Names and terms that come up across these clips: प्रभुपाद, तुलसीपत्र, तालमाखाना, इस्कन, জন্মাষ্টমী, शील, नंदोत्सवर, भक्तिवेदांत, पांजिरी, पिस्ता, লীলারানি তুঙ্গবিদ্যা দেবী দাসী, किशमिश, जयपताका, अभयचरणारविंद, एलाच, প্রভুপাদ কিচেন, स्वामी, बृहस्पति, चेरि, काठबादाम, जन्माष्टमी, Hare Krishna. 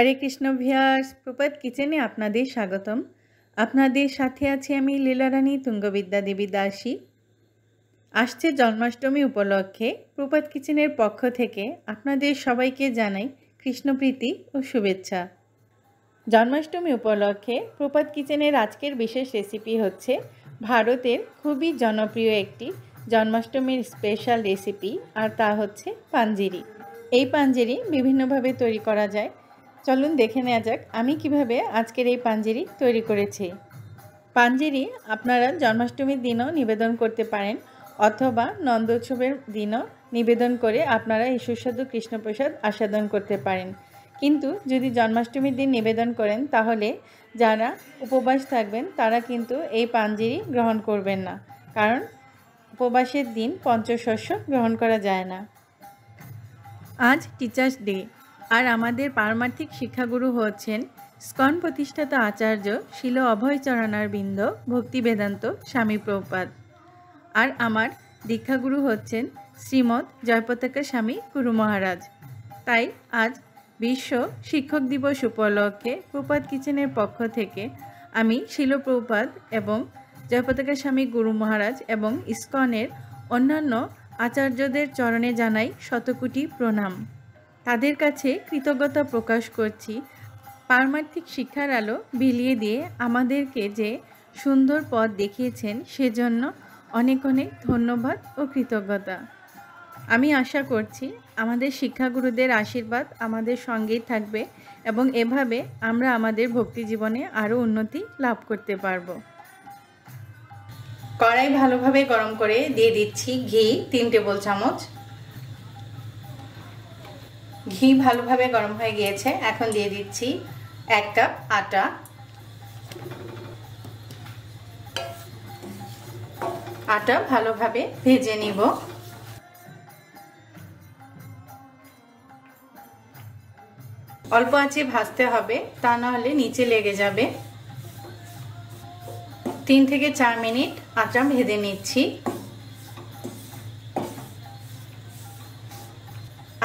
হরে Krishna viewers, Prabhupada কিচেনে আপনাদের স্বাগতম। আপনাদের সাথে আছি আমি লীলারানি তুঙ্গবিদ্যা দেবী দাসী। আসছে জন্মাষ্টমী উপলক্ষে প্রভুপাদ কিচেনের পক্ষ থেকে আপনাদের সবাইকে জানাই কৃষ্ণপ্রীতি ও শুভেচ্ছা। জন্মাষ্টমী উপলক্ষে প্রভুপাদ কিচেনের আজকের বিশেষ রেসিপি হচ্ছে ভারতের খুবই জনপ্রিয় একটি জন্মাষ্টমীর স্পেশাল রেসিপি, আর তা হচ্ছে পাंजिरी। এই পাंजिरी বিভিন্নভাবে তৈরি করা যায়। चलून देखे ना जाक किभाबे आजकेर पांजिरी तैरी करेछि। पांजिरी आपनारा जन्माष्टमीर दिनों निवेदन करते पारेन अथवा नंदोत्सवर दिनों निवेदन करे आपनारा एई सुस्वादु कृष्ण प्रसाद आस्वादन करते पारेन। किन्तु यदि जन्माष्टमीर दिन निवेदन करेन ताहले जारा उपवास थाकबेन तारा किन्तु एई पांजिरी ग्रहण करबेन ना, कारण उपवासेर दिन पंचशस्य ग्रहण करा जाय ना। आज टीचार्स डे और आमादेर पारमार्थिक शिक्षागुरु होच्छेन इस्कन प्रतिष्ठाता आचार्य शील अभयचरणारविंद भक्तिवेदांत स्वामी प्रभुपाद और आमार दीक्षागुरु होच्छेन श्रीमद जयपताका स्वामी गुरु महाराज। ताई आज विश्व शिक्षक दिवस उपलक्षे प्रभुपाद किचेनेर पक्ष थेके आमी शील प्रभुपाद एवं जयपताका स्वामी गुरु महाराज एवं इस्कनेर अन्यान्य आचार्यदेर चरणे जानाई शतकोटी प्रणाम। तादेर काछे कृतज्ञता प्रकाश करछि पारमार्थिक शिक्षार आलो बिलिये दिये आमादेरके जे सुंदर पथ देखिएछेन सेजोन्नो अनेक अनेक धन्यवाद और कृतज्ञता। आमी आशा करछि आमादेर शिक्षागुरुदेर आशीर्वाद आमादेर संगेई थाकबे एबं एभाबे आमरा आमादेर भक्ति जीवने आरो उन्नति लाभ करते पारबो। कड़ाई भालोभाबे गरम करे दिये दिच्छि घी 3 टेबल चामच। घी भालोभाबे गरम हो गए एखन दिए दिच्छी 1 कप आटा, ভালোভাবে भेजे निब। अल्प आँचे भाजते हबे ता ना होले नीचे लेगे जाबे। 3 থেকে 4 मिनट आटा भेजे निच्छी।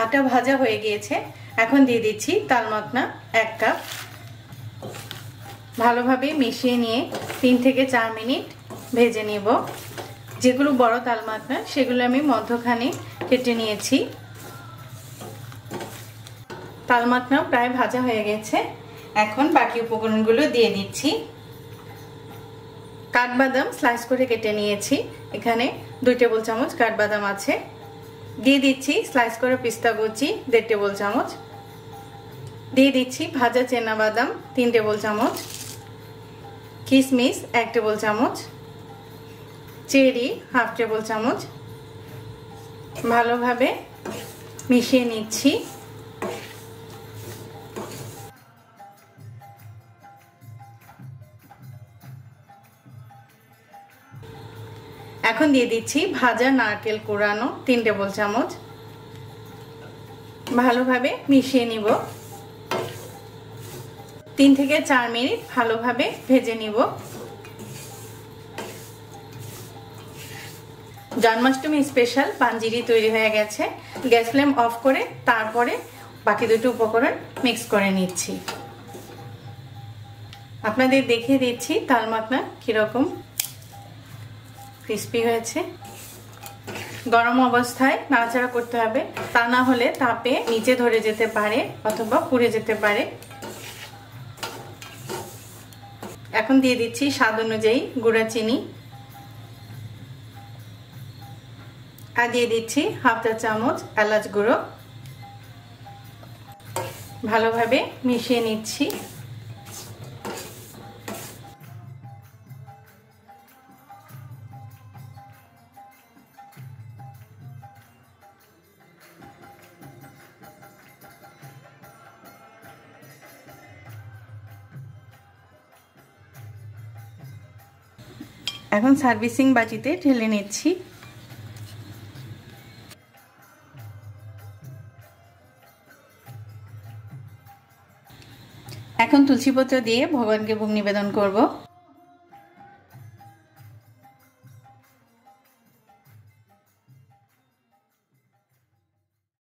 आटा भाजा हो गए एखन दिए दिच्छी तालमाखाना 1 कप। भालोभाबे मिशिए निये 3 থেকে 4 मिनट भेजे निब। जेगुलो बड़ो तालमाखाना सेगुलो आमी मध्यखाने केटे नियेछि। तालमाखाना प्राय भाजा हो गए एखन बाकी उपकरणगुलो दिए दिच्छी। काठबादाम स्लाइस करे केटे नियेछि, एखाने 2 टेबल चामच काठबादाम आछे। दिए दिच्छी स्लाइस करा पिस्ता कुचि 1.5 टेबल चामच। दिए दिच्छी भाजा चेना बादाम 3 टेबल चामच, किशमिश 1 टेबल चामच, चेरि 1/2 टेबल चामच। भालोभाबे मिशिए निच्छी। एखन दिए दिच्छी भाजा नारकेल कोड़ानो 3 टेबल चामच। भालोभाबे मिशिए निब। 3 থেকে 4 मिनट भालोभाबे भेजे निब। जन्माष्टमी स्पेशल पांजिरी तैरी हो गेछे। गैस फ्लेम अफ करे तारपरे बाकी दुटो उपकरण मिक्स करे निच्छी। आपनादेर देखिए दिच्छी तालमाखाना किरकम क्रिस्पी हो। गरम अवस्थाय नाड़ाचाड़ा करते हबे, ता ना होले तापे नीचे धरे जेते पारे अथवा पुड़े जेते पारे। एखन दिए दिच्छी स्वाद अनुयायी गुड़ा चीनी और दिए दिच्छी 1/2 चा चामच एलाच गुड़ो। भालोभाबे मिशिए निच्छी। एखन सार्विसिंग बाटीते ढेले निच्छी। एखन तुलसीपत्र दिए भगवान के भोग निवेदन करब।